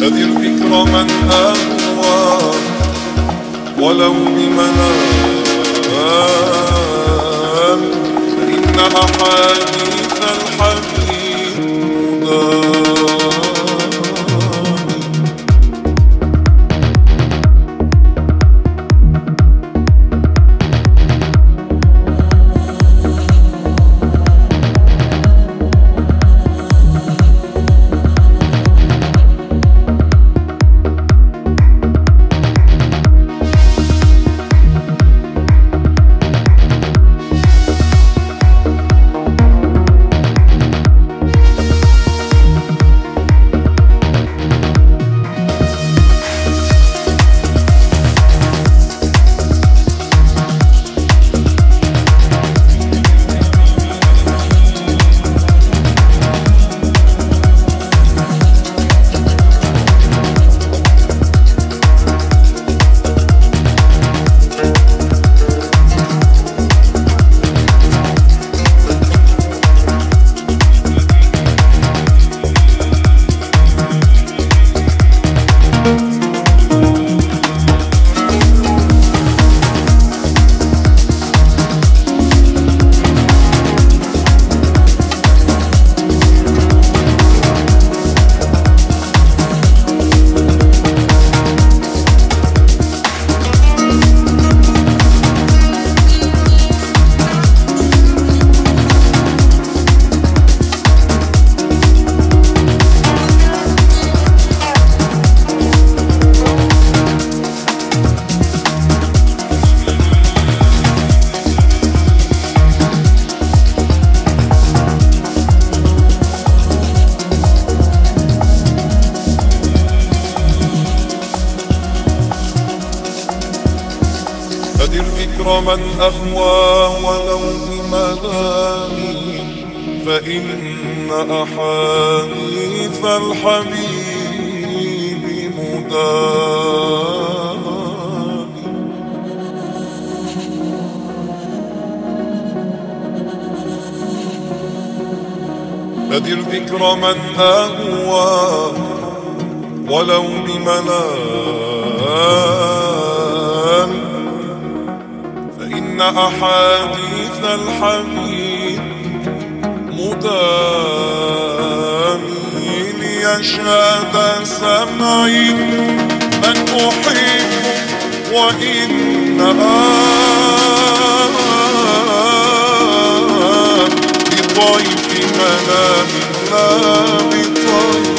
تذي الفكر من أهوى ولو بمنام فإن أحاديث الحبيب أدر ذكر من أهوى ولو بمنامي فإن أحاديث الحبيب مدام أدر ذكر من أهوى ولو بمنامي إن أحاديث الحبيب مدامي ليشهد سمعي من أحب وإن بطيف منامي لا بطيف منامي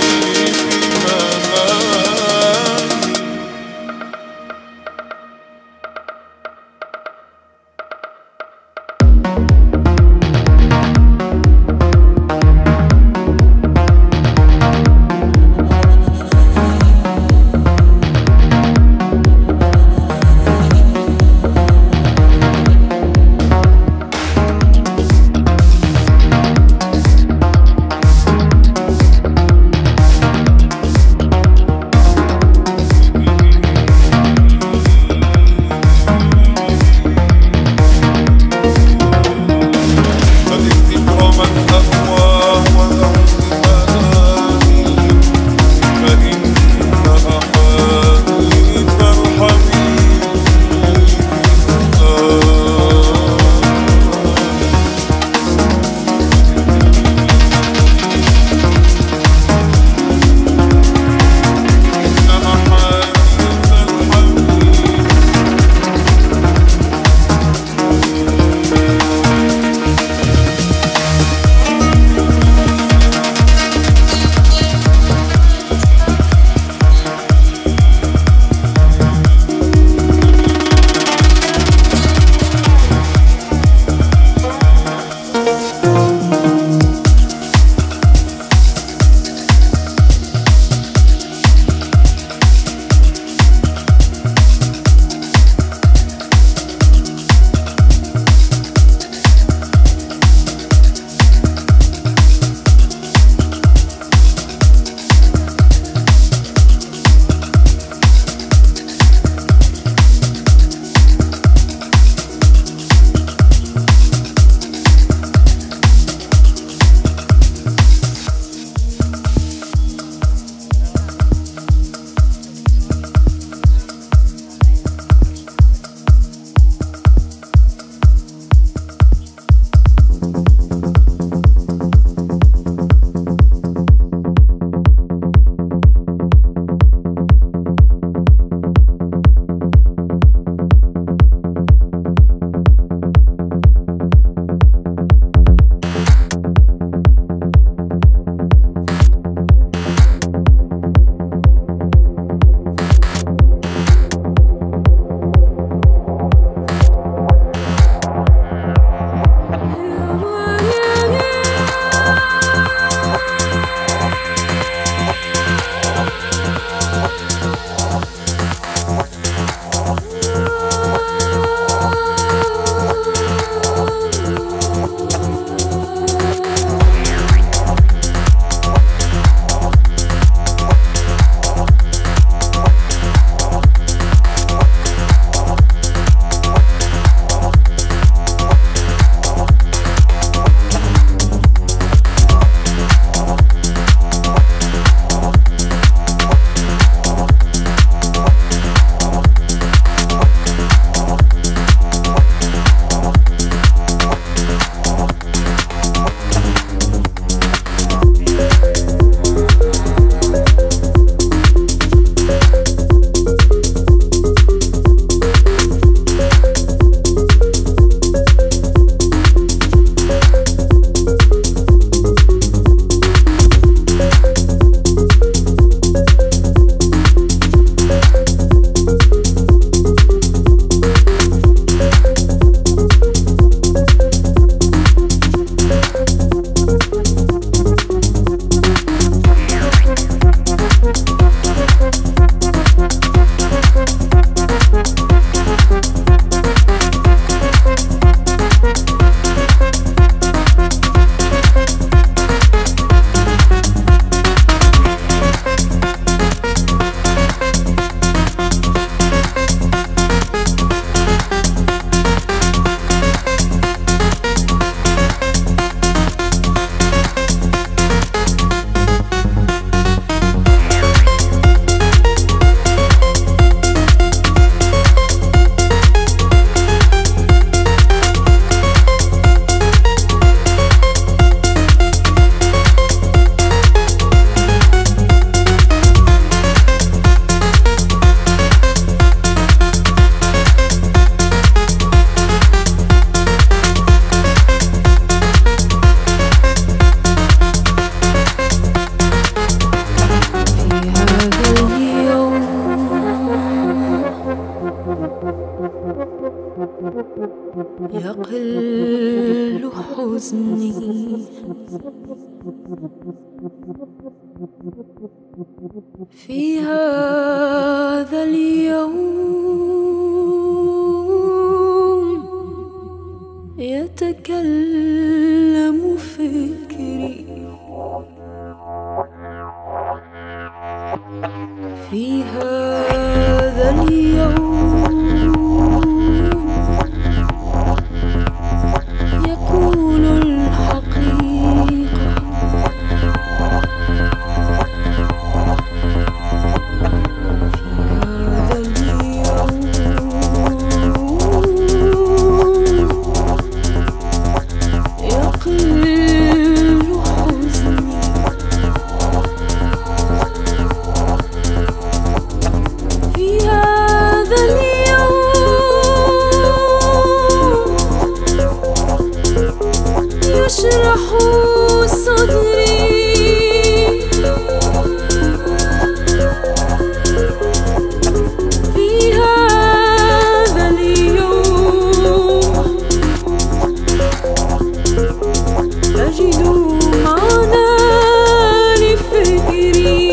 حزني في هذا اليوم يتكلم فكري في هذا اليوم يقول الحقيقة في هذا اليوم يقل حزني في هذا اليوم يشرح صدري في هذا اليوم أجد معنى لفكري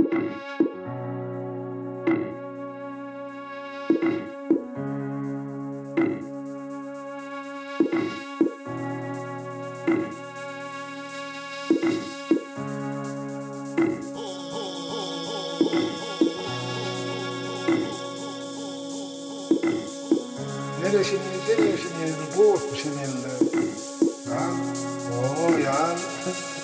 نرى شنو الدنيا شنو البوح شنو ها اوه يا